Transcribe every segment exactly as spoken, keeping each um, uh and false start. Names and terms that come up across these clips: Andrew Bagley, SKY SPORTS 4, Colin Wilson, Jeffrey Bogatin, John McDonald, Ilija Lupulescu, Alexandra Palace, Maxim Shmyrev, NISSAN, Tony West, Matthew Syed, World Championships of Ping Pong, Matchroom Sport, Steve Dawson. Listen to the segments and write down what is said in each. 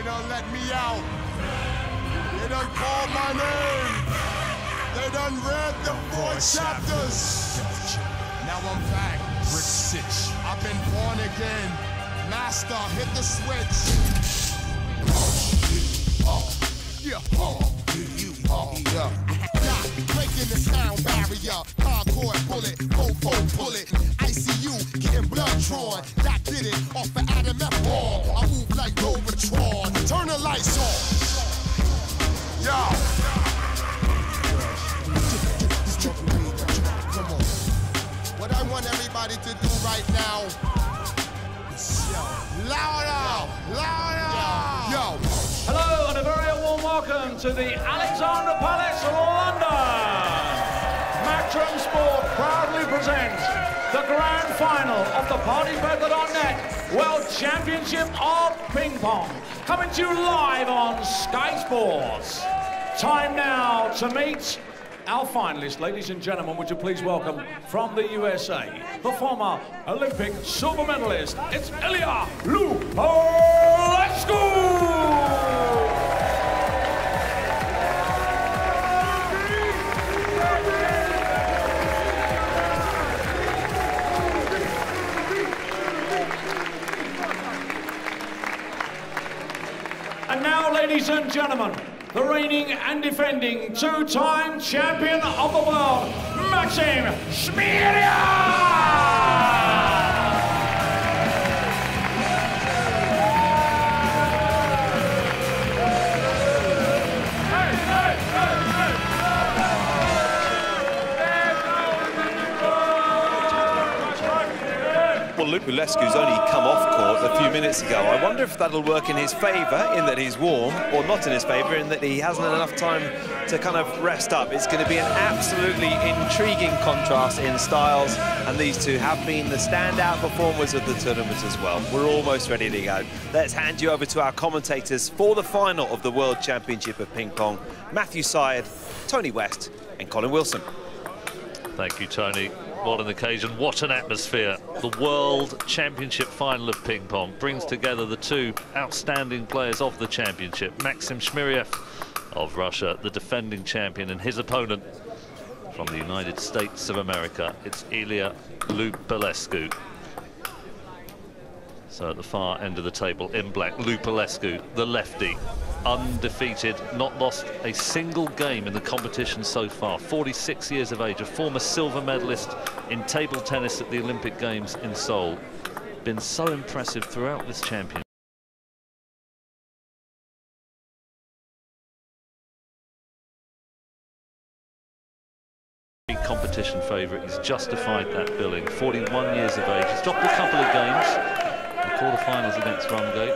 They don't let me out. They don't call my name. They done read the four chapters. Now I'm back. Brick sitch. I've been born again. Master, hit the switch. Yeah. You are breaking the sound barrier. Concord bullet, fofo bullet. I C U getting blood drawn. That did it off the Adam F. Ball. I move like Robotron. Turn the lights on. Yo. What I want everybody to do right now. Louder! Louder! Yo! Hello and a very warm welcome to the Alexandra Palace of London. Matchroom Sport proudly presents the grand final of the Party Poker dot net World Championship of Ping Pong. Coming to you live on Sky Sports. Time now to meet our finalists, ladies and gentlemen. Would you please welcome from the U S A, the former Olympic silver medalist, it's Ilija Lupulescu! And now, ladies and gentlemen, the reigning and defending two-time champion of the world, Maxim Shmyrev! Well, Lupulescu's only come off court a few minutes ago. I wonder if that'll work in his favour, in that he's warm, or not in his favour, in that he hasn't had enough time to kind of rest up. It's going to be an absolutely intriguing contrast in styles, and these two have been the standout performers of the tournament as well. We're almost ready to go. Let's hand you over to our commentators for the final of the World Championship of Ping Pong, Matthew Syed, Tony West, and Colin Wilson. Thank you, Tony. What an occasion, what an atmosphere. The World Championship final of Ping Pong brings together the two outstanding players of the championship. Maxim Shmyrev of Russia, the defending champion, and his opponent from the United States of America, it's Ilija Lupulescu. So at the far end of the table, in black, Lupulescu, the lefty, undefeated, not lost a single game in the competition so far. forty-six years of age, a former silver medalist in table tennis at the Olympic Games in Seoul. Been so impressive throughout this championship. Competition favourite, he's justified that billing. forty-one years of age, he's dropped a couple of games. The quarterfinals against Rumgate,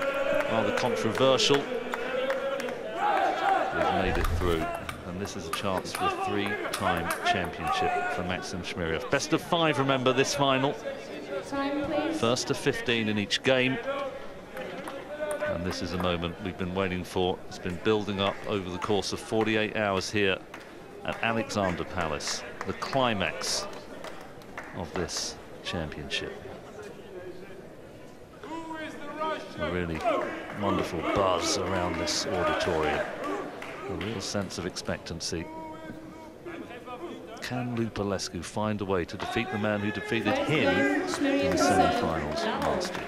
rather controversial. They've made it through, and this is a chance for a three-time championship for Maxim Shmyrev. Best of five, remember, this final. Time, please. First to fifteen in each game. And this is a moment we've been waiting for. It's been building up over the course of forty-eight hours here at Alexandra Palace, the climax of this championship. A really wonderful buzz around this auditorium. A real sense of expectancy. Can Lupulescu find a way to defeat the man who defeated him in the semi-finals last year?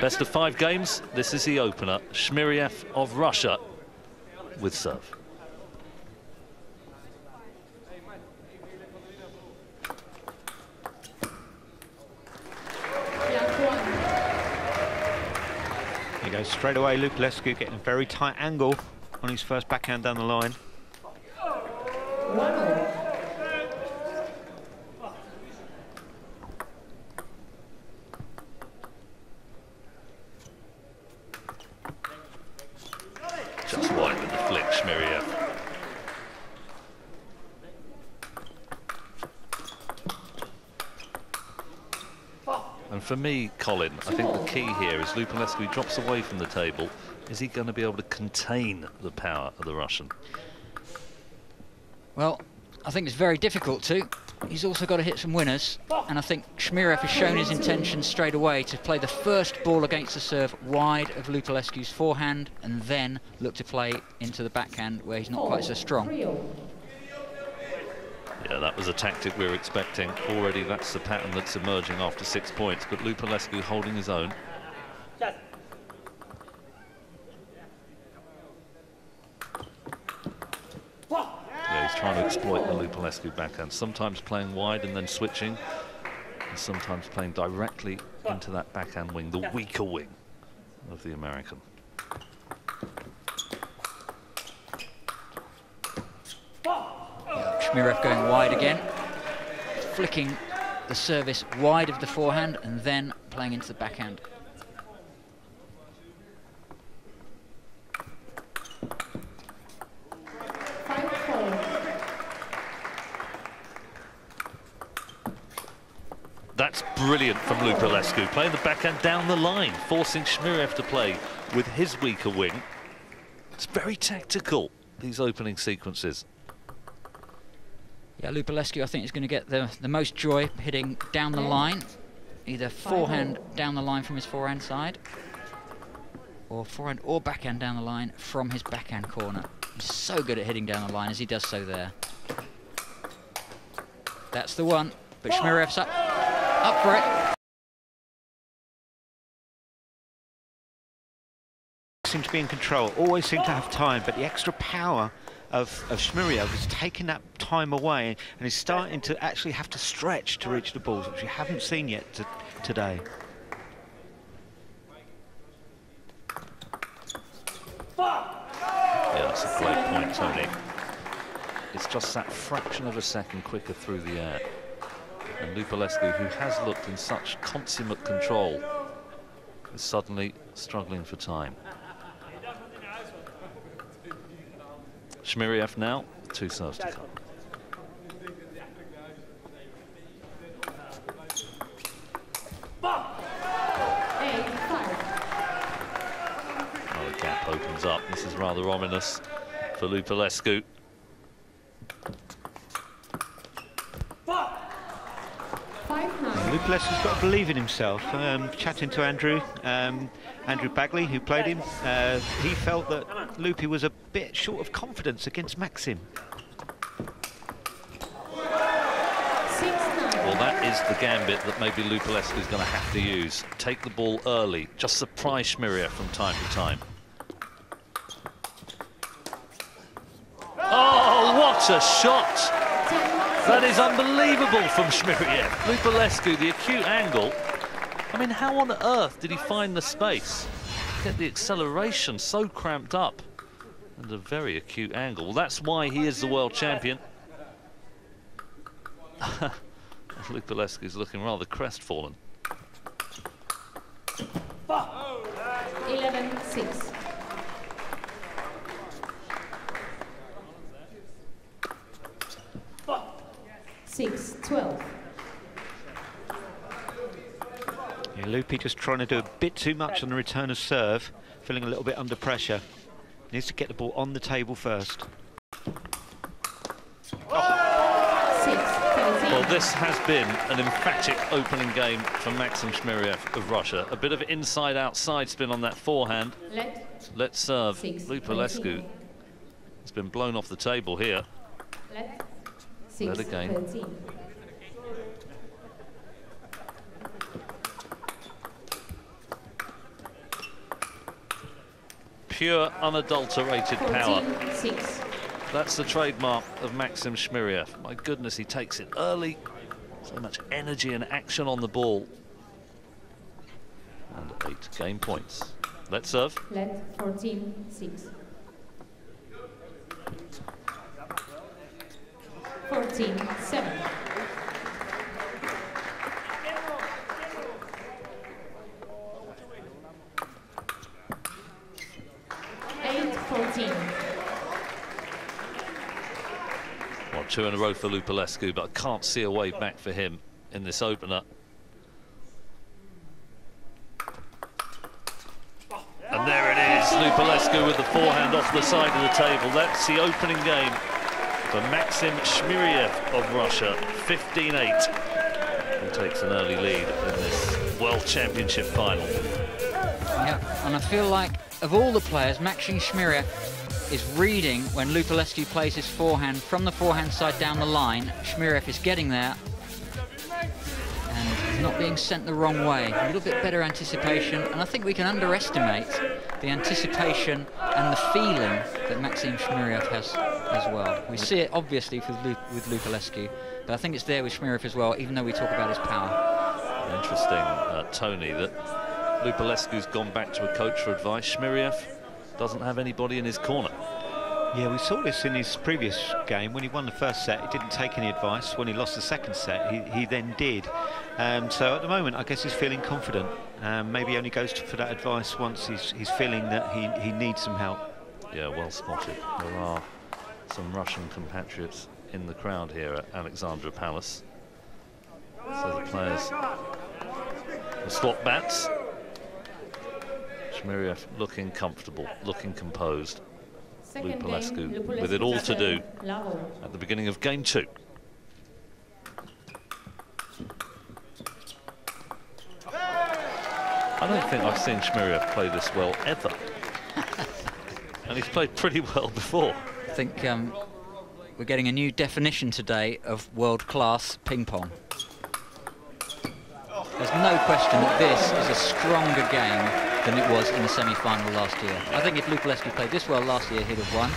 Best of five games. This is the opener. Shmyrev of Russia with serve. He goes straight away. Lupulescu getting a very tight angle on his first backhand down the line. Just wide with the flick, Shmyrev. And for me, Colin, I think the key here is Lupulescu drops away from the table. Is he going to be able to contain the power of the Russian? Well, I think it's very difficult to. he's also got to hit some winners, and I think Shmyrev has shown his intention straight away to play the first ball against the serve wide of Lupulescu's forehand, and then look to play into the backhand where he's not quite so strong. Yeah, that was a tactic we were expecting. Already that's the pattern that's emerging after six points, but Lupulescu holding his own. Yeah, he's trying to exploit the Lupulescu backhand, sometimes playing wide and then switching, and sometimes playing directly into that backhand wing, the weaker wing of the American. Yeah, Shmyrev going wide again, flicking the service wide of the forehand and then playing into the backhand. That's brilliant from Lupulescu, playing the backhand down the line, forcing Shmyrev to play with his weaker wing. It's very tactical, these opening sequences. Yeah, Lupulescu, I think, is going to get the, the most joy hitting down the line, either forehand down the line from his forehand side, or forehand or backhand down the line from his backhand corner. He's so good at hitting down the line, as he does so there. That's the one, but Shmyrev's up. Up for it. Seemed to be in control, always seemed to have time, but the extra power of, of Shmyrev has taken that time away, and he's starting to actually have to stretch to reach the balls, which you haven't seen yet to, today. Yeah, that's a great point, Tony. It's just that fraction of a second quicker through the air. And Lupulescu, who has looked in such consummate control, is suddenly struggling for time. Shmyrev now, two serves to come. Oh, the gap opens up. This is rather ominous for Lupulescu. Lupulescu's got to believe in himself. Um, chatting to Andrew, um, Andrew Bagley, who played him, uh, he felt that Lupi was a bit short of confidence against Maxim. Well, that is the gambit that maybe Lupulescu is going to have to use. Take the ball early, just surprise Shmyrev from time to time. Oh, what a shot! That is unbelievable from Shmyrev. Lupulescu, the acute angle. I mean, how on earth did he find the space? Get the acceleration so cramped up. And a very acute angle. Well, that's why he is the world champion. Lupulescu's looking rather crestfallen. eleven six. six twelve. Yeah, Lupi just trying to do a bit too much on the return of serve, feeling a little bit under pressure. Needs to get the ball on the table first. Oh. six thirteen. Well, this has been an emphatic opening game for Maxim Shmyrev of Russia. A bit of inside-outside spin on that forehand. Let, Let serve. Lupulescu has been blown off the table here. Let. Let again. Pure, unadulterated power. Six. That's the trademark of Maxim Shmyrev. My goodness, he takes it early. So much energy and action on the ball. And eight game points. Let's serve. Let fourteen six. fourteen seven. eight fourteen. Well, two in a row for Lupulescu, but I can't see a way back for him in this opener. And there it is, Lupulescu with the forehand off the side of the table. That's the opening game for Maxim Shmyrev of Russia, fifteen eight, and takes an early lead in this World Championship final. Yeah, and I feel like, of all the players, Maxim Shmyrev is reading when Lupulescu plays his forehand from the forehand side down the line. Shmyrev is getting there and not being sent the wrong way. A little bit better anticipation, and I think we can underestimate the anticipation and the feeling that Maxim Shmyrev has as well. We see it obviously with, Lu with Lupulescu, but I think it's there with Shmyrev as well, even though we talk about his power. Interesting, uh, Tony, that Lupulescu's gone back to a coach for advice. Shmyrev doesn't have anybody in his corner. Yeah, we saw this in his previous game. When he won the first set, he didn't take any advice. When he lost the second set, he, he then did. Um, so at the moment, I guess he's feeling confident. Um, maybe he only goes to, for that advice once he's, he's feeling that he, he needs some help. Yeah, well spotted. There are some Russian compatriots in the crowd here at Alexandra Palace. So the players, the slot bats. Shmyrev looking comfortable, looking composed. Lupulescu with it all to do at the beginning of game two. I don't think I've seen Shmyrev play this well ever. And he's played pretty well before. I think um, we're getting a new definition today of world-class ping-pong. There's no question that this is a stronger game than it was in the semi-final last year. I think if Lupulescu played this well last year, he'd have won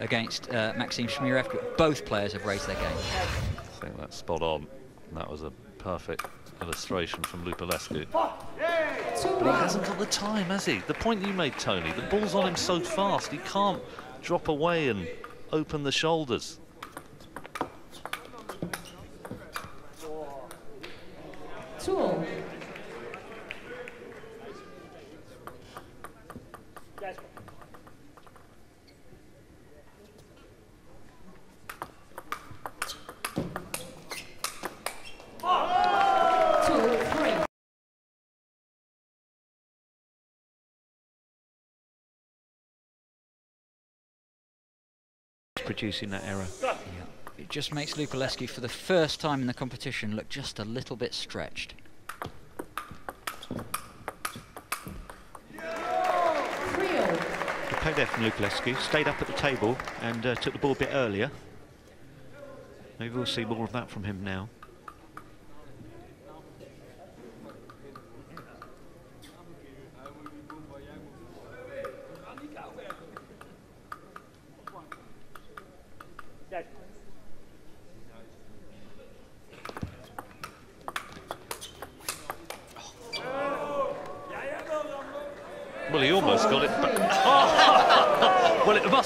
against uh, Maxim Shmyrev, but both players have raised their game. I think that's spot on. That was a perfect illustration from Lupulescu. But he hasn't got the time, has he? The point you made, Tony, the ball's on him so fast, he can't drop away and open the shoulders. Two. Producing that error. Yeah. It just makes Lupulescu, for the first time in the competition, look just a little bit stretched. The play there from Lupulescu, stayed up at the table and uh, took the ball a bit earlier. Maybe we'll see more of that from him now.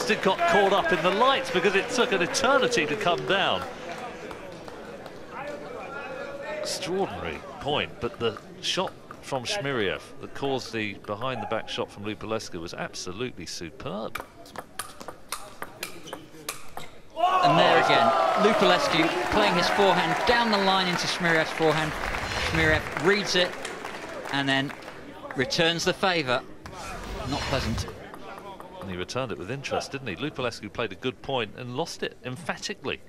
It got caught up in the lights because it took an eternity to come down. Extraordinary point, but the shot from Shmyrev that caused the behind-the-back shot from Lupulescu was absolutely superb. And there again, Lupulescu playing his forehand down the line into Shmyrev's forehand. Shmyrev reads it and then returns the favour. Not pleasant. And he returned it with interest, didn't he? Lupulescu played a good point and lost it emphatically.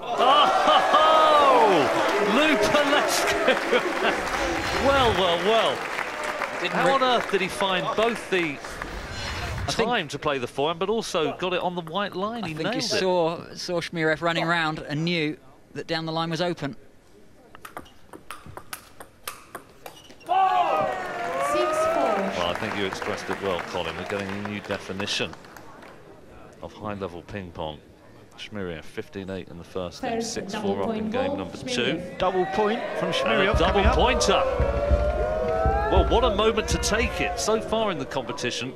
Oh, Lupulescu! Well, well, well. How on earth did he find both the time to play the forehand, but also got it on the white line? He nailed it. I think he saw, saw Shmyrev running around and knew that down the line was open. I think you expressed it well, Colin. We're getting a new definition of high-level ping-pong. Shmyrev, fifteen eight in the first game, six four up in game number two. Double point from Shmyrev. Double pointer. Well, what a moment to take it. So far in the competition,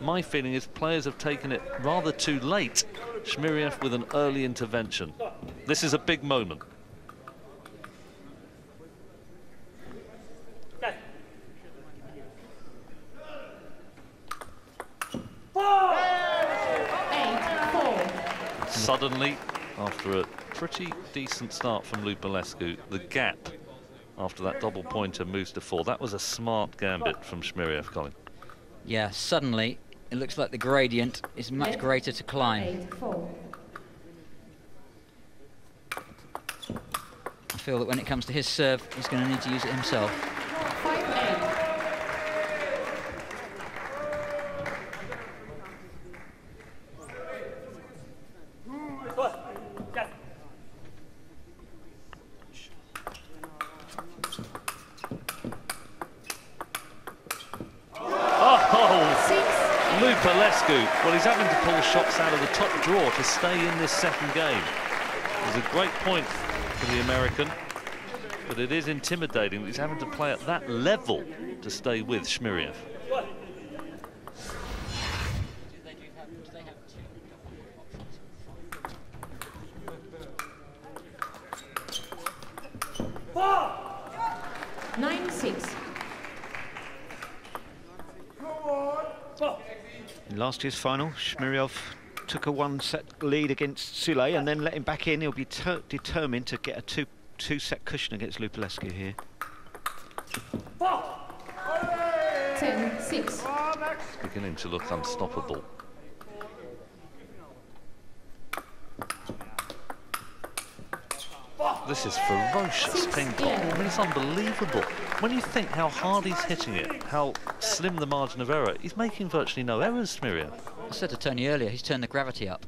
my feeling is players have taken it rather too late. Shmyrev with an early intervention. This is a big moment. Suddenly, after a pretty decent start from Lupulescu, the gap after that double pointer moves to four. That was a smart gambit from Shmyrev, Colin. Yeah, suddenly it looks like the gradient is much greater to climb. I feel that when it comes to his serve, he's going to need to use it himself. Well, he's having to pull shots out of the top draw to stay in this second game. It's a great point for the American, but it is intimidating that he's having to play at that level to stay with Shmyrev. Last year's final, Shmyrev took a one-set lead against Sule and then let him back in. He'll be determined to get a two, two-set cushion against Lupulescu here. Ten, six. It's beginning to look unstoppable. This is ferocious ping-pong. I mean, it's unbelievable. When you think how hard he's hitting it, how slim the margin of error, he's making virtually no errors, Shmyrev. I said to Tony earlier, he's turned the gravity up.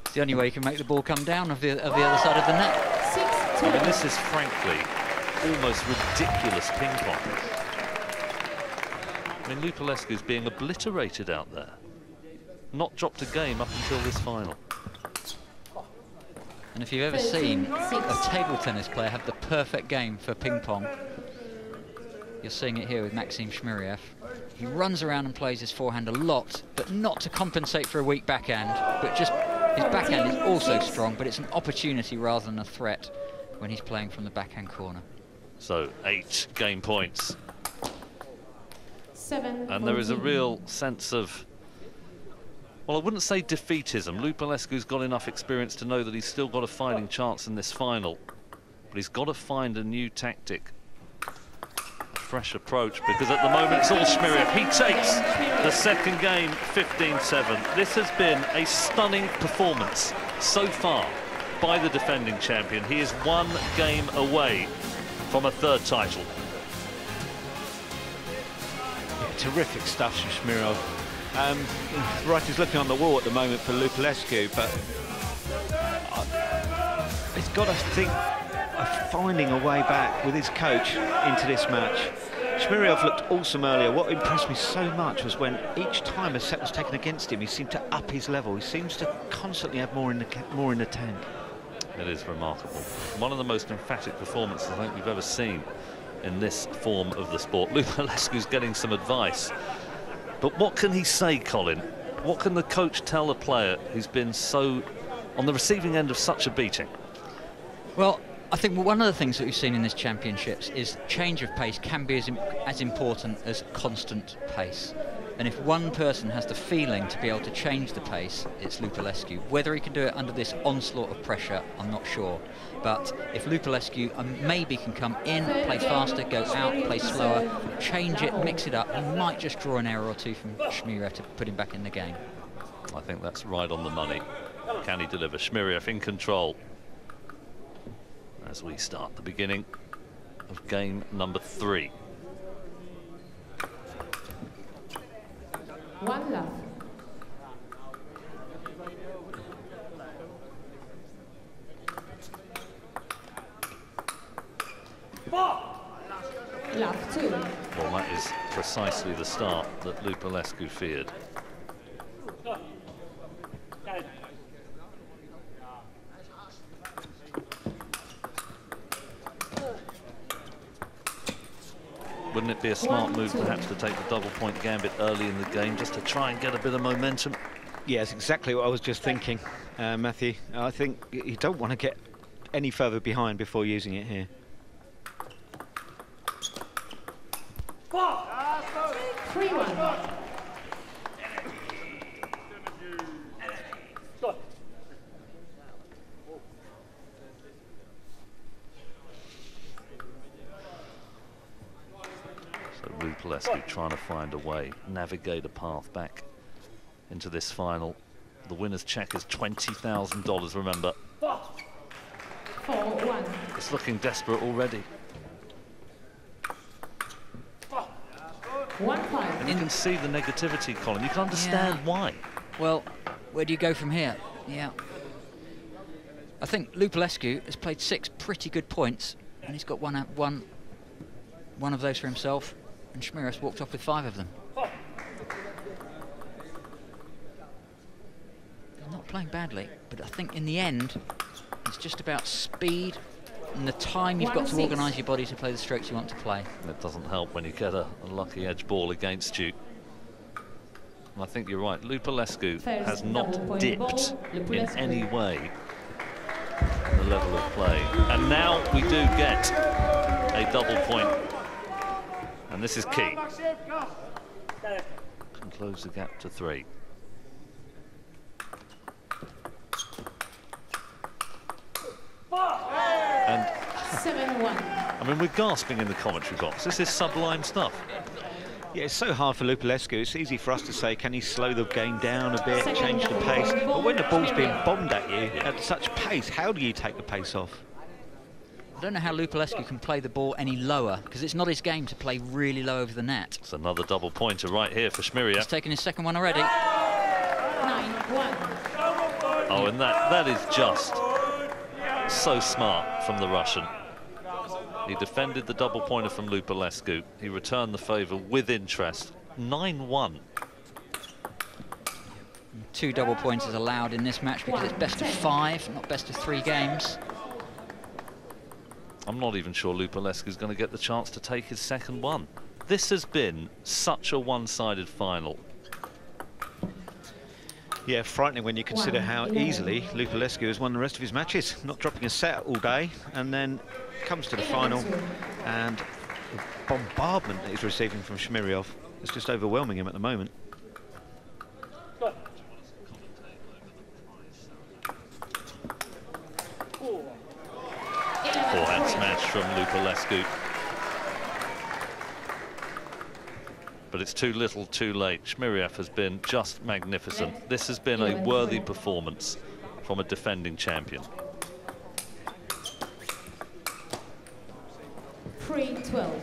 It's the only way you can make the ball come down of the, of the other side of the net. Six, I mean, this is frankly almost ridiculous ping-pong. I mean, Lupulescu's being obliterated out there. Not dropped a game up until this final. And if you've ever seen a table tennis player have the perfect game for ping pong, you're seeing it here with Maxim Shmyrev. He runs around and plays his forehand a lot, but not to compensate for a weak backhand, but just his backhand is also strong, but it's an opportunity rather than a threat when he's playing from the backhand corner. So eight game points. Seven. And there is a real sense of, well, I wouldn't say defeatism. Lupulescu's got enough experience to know that he's still got a fighting chance in this final. But he's got to find a new tactic, a fresh approach, because at the moment it's all Shmyrev. He takes the second game fifteen seven. This has been a stunning performance so far by the defending champion. He is one game away from a third title. Yeah, terrific stuff from Shmyrev. Um, right is looking on the wall at the moment for Lupulescu, but uh, he's got to think of finding a way back with his coach into this match. Shmyrev looked awesome earlier. What impressed me so much was when each time a set was taken against him, he seemed to up his level. He seems to constantly have more in the, more in the tank. It is remarkable. One of the most emphatic performances I think we've ever seen in this form of the sport. Lupulescu's getting some advice. But what can he say, Colin? What can the coach tell a player who's been so on the receiving end of such a beating? Well, I think one of the things that we've seen in these championships is change of pace can be as, im as important as constant pace. And if one person has the feeling to be able to change the pace, it's Lupulescu. Whether he can do it under this onslaught of pressure, I'm not sure. But if Lupulescu maybe can come in, play faster, go out, play slower, change it, mix it up, he might just draw an error or two from Shmyrev to put him back in the game. I think that's right on the money. Can he deliver? Shmyrev in control as we start the beginning of game number three. One love. Love two. Well, that is precisely the start that Lupulescu feared. Wouldn't it be a smart One, move two. perhaps to take the double point gambit early in the game just to try and get a bit of momentum? Yes, exactly what I was just thinking, uh, Matthew. I think you don't want to get any further behind before using it here. three one. Lupulescu trying to find a way, navigate a path back into this final. The winner's check is twenty thousand dollars, remember. four one. It's looking desperate already. One five. And you can see the negativity, Colin. You can understand yeah. why. Well, where do you go from here? Yeah. I think Lupulescu has played six pretty good points, and he's got one, one, one of those for himself, and Shmyrev's walked off with five of them. They're not playing badly, but I think in the end, it's just about speed and the time you've got to organise your body to play the strokes you want to play. It doesn't help when you get a unlucky edge ball against you. And I think you're right, Lupulescu has not dipped in any way the level of play. And now we do get a double point. And this is key. Can close the gap to three. And seven one. I mean, we're gasping in the commentary box. This is sublime stuff. Yeah, it's so hard for Lupulescu. It's easy for us to say, can he slow the game down a bit, change the pace? But when the ball's being bombed at you at such pace, how do you take the pace off? I don't know how Lupulescu can play the ball any lower, because it's not his game to play really low over the net. It's another double pointer right here for Shmyrev. He's taken his second one already. nine one. Oh, and that that is just so smart from the Russian. He defended the double pointer from Lupulescu. He returned the favour with interest. nine one. Two double pointers allowed in this match because it's best of five, not best of three games. I'm not even sure Lupulescu's going to get the chance to take his second one. This has been such a one-sided final. Yeah, frightening when you consider one, how eleven. Easily Lupulescu has won the rest of his matches, not dropping a set all day, and then comes to the final, and the bombardment that he's receiving from Shmyrev is just overwhelming him at the moment. Forehand smash from Lupulescu. But it's too little, too late. Shmyrev has been just magnificent. This has been a worthy performance from a defending champion. three twelve.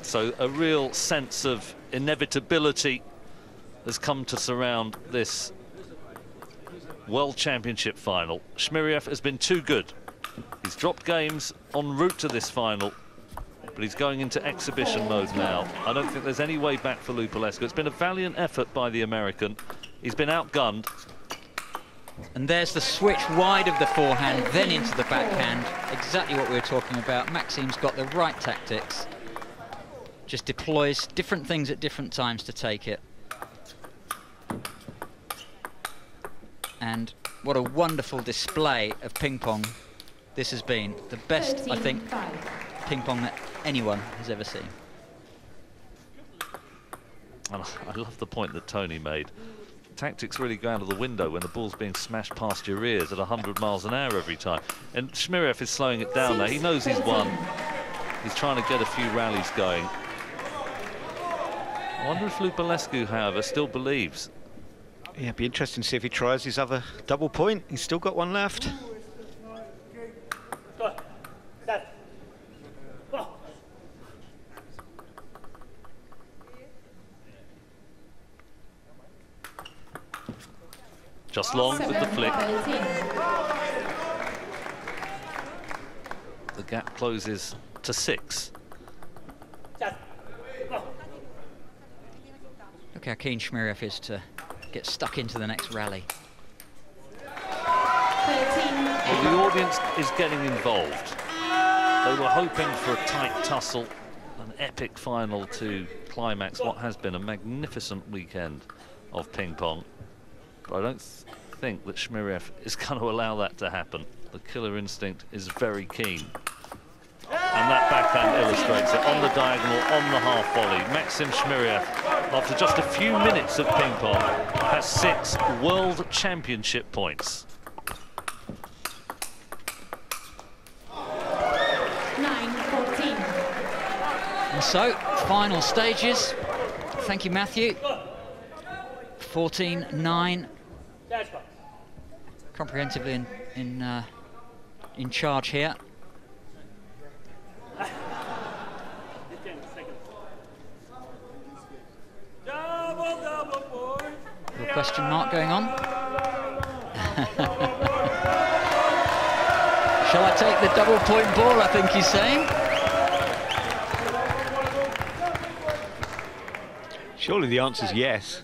So a real sense of inevitability has come to surround this World Championship final. Shmyrev has been too good. He's dropped games en route to this final, but he's going into exhibition mode now. I don't think there's any way back for Lupulescu. It's been a valiant effort by the American. He's been outgunned. And there's the switch wide of the forehand, then into the backhand. Exactly what we were talking about. Maxim's got the right tactics. Just deploys different things at different times to take it. And what a wonderful display of ping pong this has been. The best, thirteen, I think, five. Ping pong that anyone has ever seen. And I love the point that Tony made. Tactics really go out of the window when the ball's being smashed past your ears at one hundred miles an hour every time. And Shmyrev is slowing it down there. He knows he's won. He's trying to get a few rallies going. I wonder if Lupulescu, however, still believes. Yeah, it'd be interesting to see if he tries his other double point. He's still got one left. Just long with the flick. The gap closes to six. Look how keen Shmyrev is to get stuck into the next rally. Well, the audience is getting involved. They were hoping for a tight tussle, an epic final to climax what has been a magnificent weekend of ping pong. But I don't th think that Shmyrev is going to allow that to happen. The killer instinct is very keen. And that backhand illustrates it on the diagonal, on the half volley. Maxim Shmyrev, after just a few minutes of ping pong, has six World Championship points. nine fourteen. so, final stages. Thank you, Matthew. fourteen nine. Comprehensively in in, uh, in charge here. Little question mark going on. Shall I take the double point ball, I think he's saying. Surely the answer's yes.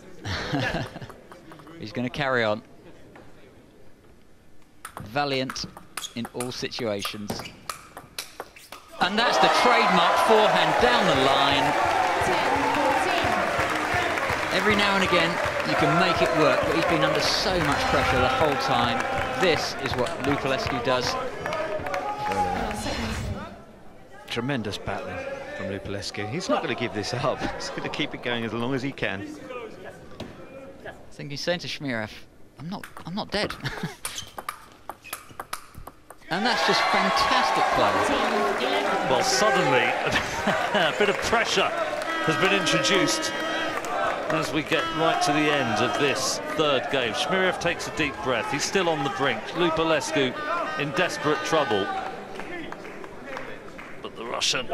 He's going to carry on. Valiant in all situations. And that's the trademark forehand down the line. Every now and again, you can make it work, but he's been under so much pressure the whole time. This is what Lupulescu does. Tremendous battling from Lupulescu. He's not going to give this up. He's going to keep it going as long as he can. I think he's saying to Shmyrev, I'm not, I'm not dead. And that's just fantastic play. Well, suddenly, a bit of pressure has been introduced as we get right to the end of this third game. Shmyrev takes a deep breath. He's still on the brink. Lupulescu in desperate trouble. But the Russian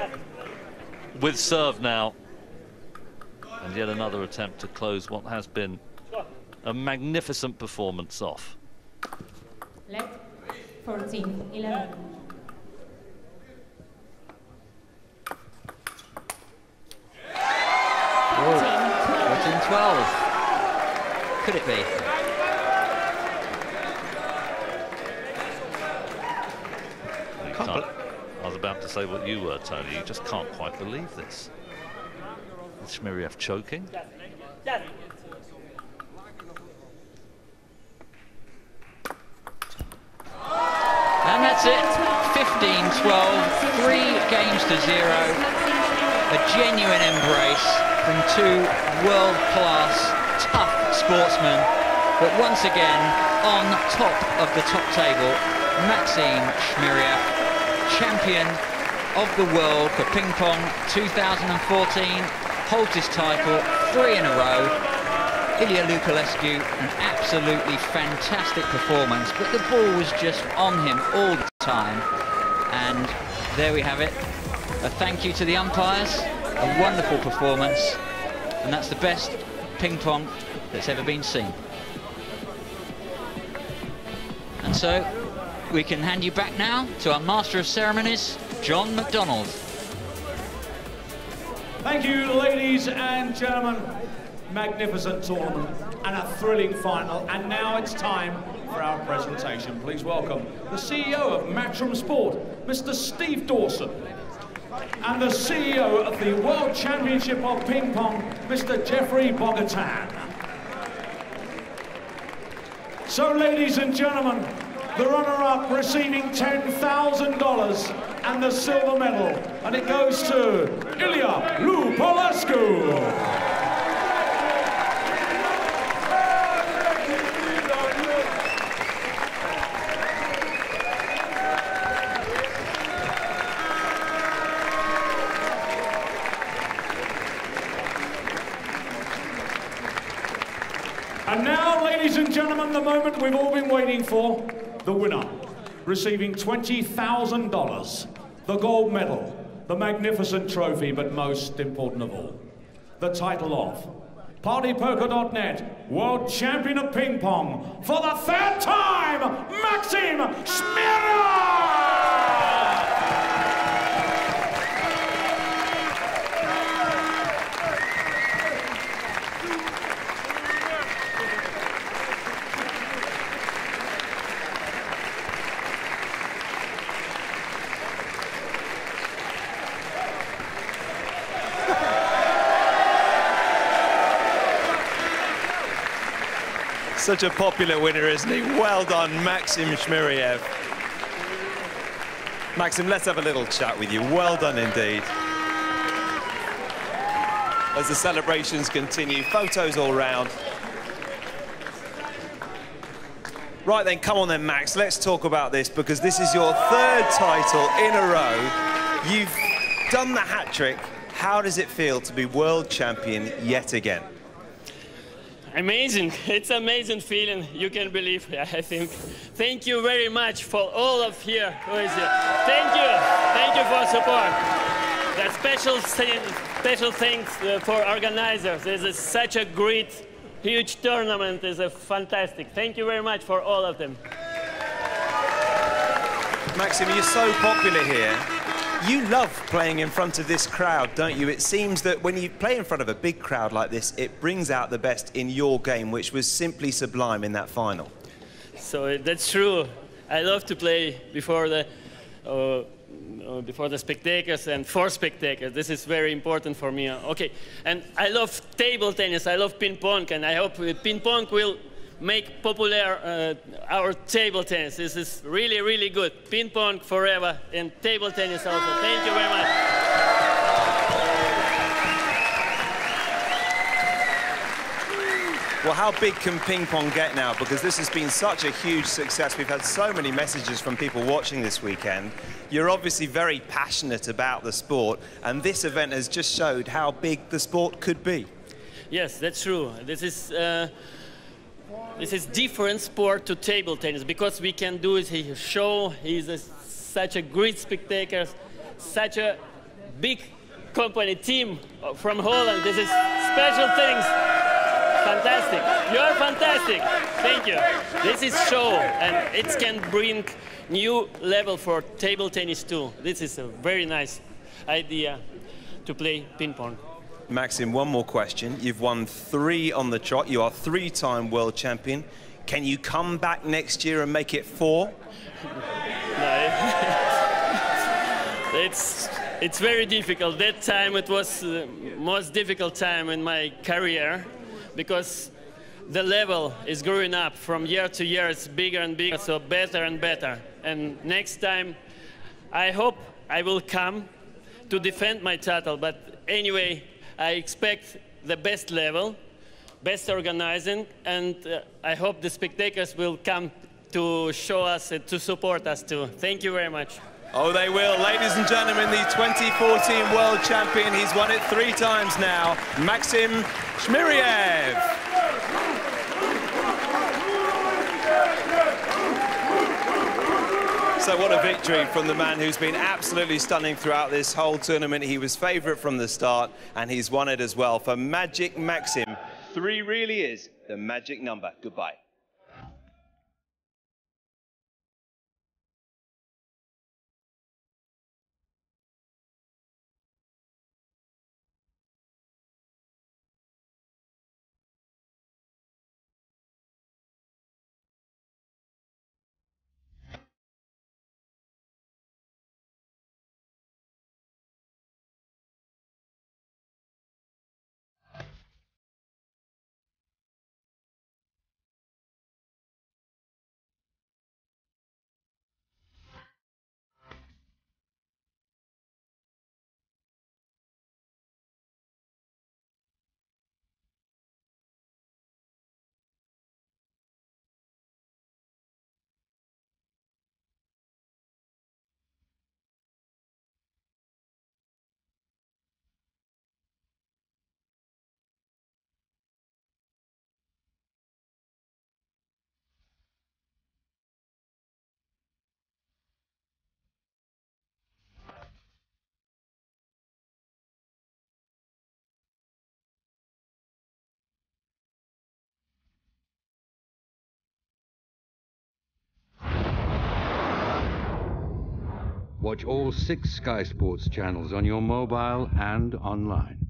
with serve now. And yet another attempt to close what has been a magnificent performance off. Let fourteen eleven. fourteen twelve. Could it be? I was about to say what you were, Tony. You just can't quite believe this. Is Shmyrev choking? And that's it, fifteen twelve, three games to zero. A genuine embrace from two world-class, tough sportsmen. But once again, on top of the top table, Maxim Shmyrev, champion of the world for ping-pong two thousand fourteen, holds his title three in a row. Ilija Lupulescu, an absolutely fantastic performance, but the ball was just on him all the time. And there we have it. A thank you to the umpires, a wonderful performance, and that's the best ping pong that's ever been seen. And so we can hand you back now to our Master of Ceremonies, John McDonald. Thank you, ladies and gentlemen. Magnificent tournament and a thrilling final, and now it's time for our presentation. Please welcome the C E O of Matchroom Sport, Mister Steve Dawson, and the C E O of the World Championship of Ping Pong, Mister Jeffrey Bogatin. So, ladies and gentlemen, the runner-up receiving ten thousand dollars and the silver medal, and it goes to Ilija Lupulescu. Gentlemen, the moment we've all been waiting for, the winner, receiving twenty thousand dollars, the gold medal, the magnificent trophy, but most important of all, the title of Party Poker dot net World Champion of Ping Pong for the third time, Maxim Shmyrev! Such a popular winner, isn't he? Well done, Maxim Shmyrev. Maxim, let's have a little chat with you. Well done indeed. As the celebrations continue, photos all round. Right then, come on then, Max. Let's talk about this, because this is your third title in a row. You've done the hat trick How does it feel to be world champion yet again? Amazing. It's an amazing feeling. You can believe, I think. Thank you very much for all of here. Who is it? Thank you. Thank you for support. That special, special thanks for organizers. This is such a great, huge tournament. It's a fantastic. Thank you very much for all of them. Maxim, you're so popular here. You love playing in front of this crowd, don't you? It seems that when you play in front of a big crowd like this, it brings out the best in your game, which was simply sublime in that final. So that's true. I love to play before the, uh, before the spectators and for spectators. This is very important for me. Okay, and I love table tennis. I love ping pong, and I hope ping pong will make popular uh, our table tennis. This is really, really good. Ping pong forever and table tennis also. Thank you very much. Well, how big can ping pong get now? Because this has been such a huge success. We've had so many messages from people watching this weekend. You're obviously very passionate about the sport, and this event has just showed how big the sport could be. Yes, that's true. This is... Uh, This is different sport to table tennis, because we can do it, he show, he's a, such a great spectator, such a big company, team from Holland. This is special things. Fantastic. You're fantastic. Thank you. This is show, and it can bring new level for table tennis too. This is a very nice idea to play ping pong. Maxim, one more question. You've won three on the trot. You are three-time world champion. Can you come back next year and make it four? No. it's, it's very difficult. That time it was the most difficult time in my career, because the level is growing up. From year to year, it's bigger and bigger, so better and better. And next time, I hope I will come to defend my title, but anyway, I expect the best level, best organizing, and uh, I hope the spectators will come to show us and to support us too. Thank you very much. Oh, they will. Ladies and gentlemen, the twenty fourteen world champion, he's won it three times now, Maxim Shmyrev. So what a victory from the man who's been absolutely stunning throughout this whole tournament. He was favourite from the start, and he's won it as well. For Magic Maxim, three really is the magic number. Goodbye. Watch all six Sky Sports channels on your mobile and online.